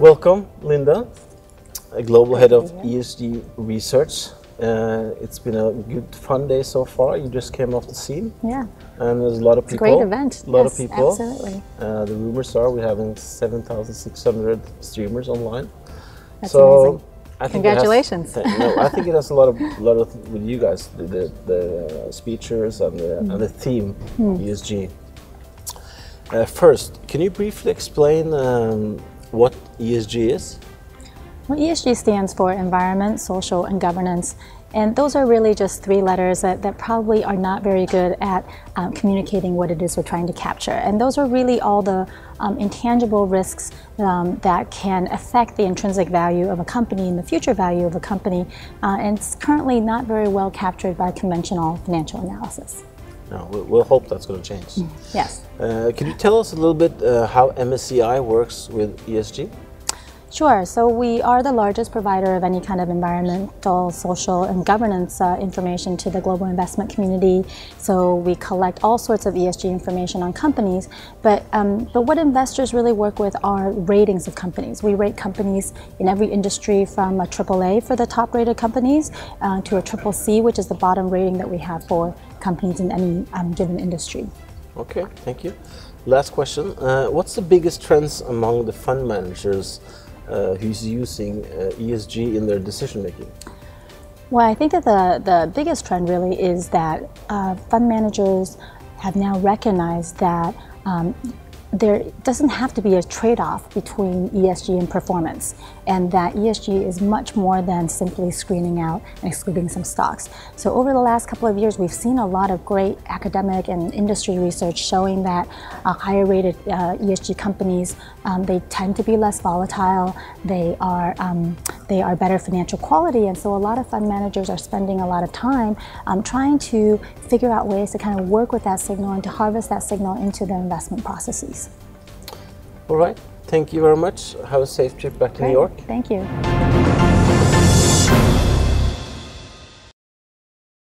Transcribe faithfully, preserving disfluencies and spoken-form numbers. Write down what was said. Welcome, Linda, a global head of E S G research. Uh, it's been a good fun day so far. You just came off the scene. Yeah. And there's a lot of people. It's a great event. A lot yes, of people. Absolutely. Uh, the rumors are we're having seven thousand six hundred streamers online. That's so amazing. I think Congratulations. It has, no, I think it has a lot of lot of with you guys, the, the, the speakers and the, mm. and the theme, mm. E S G. Uh, first, can you briefly explain um, what E S G is? Well, E S G stands for environment, social, and governance. And those are really just three letters that, that probably are not very good at um, communicating what it is we're trying to capture. And those are really all the um, intangible risks um, that can affect the intrinsic value of a company and the future value of a company. Uh, and it's currently not very well captured by conventional financial analysis. No, we'll hope that's going to change. Yes. Uh, can you tell us a little bit uh, how M S C I works with E S G? Sure. So we are the largest provider of any kind of environmental, social, and governance uh, information to the global investment community. So we collect all sorts of E S G information on companies. But, um, but what investors really work with are ratings of companies. We rate companies in every industry from a triple A for the top rated companies uh, to a triple C, which is the bottom rating that we have for companies in any um, given industry. Okay, thank you. Last question. Uh, what's the biggest trends among the fund managers Uh, who's using uh, E S G in their decision making? Well, I think that the, the biggest trend really is that uh, fund managers have now recognized that um, there doesn't have to be a trade-off between E S G and performance, and that E S G is much more than simply screening out and excluding some stocks. So over the last couple of years, we've seen a lot of great academic and industry research showing that uh, higher rated uh, E S G companies, um, they tend to be less volatile, they are, um, they are better financial quality, and so a lot of fund managers are spending a lot of time um, trying to figure out ways to kind of work with that signal and to harvest that signal into their investment processes. All right. Thank you very much. Have a safe trip back to New York. Thank you.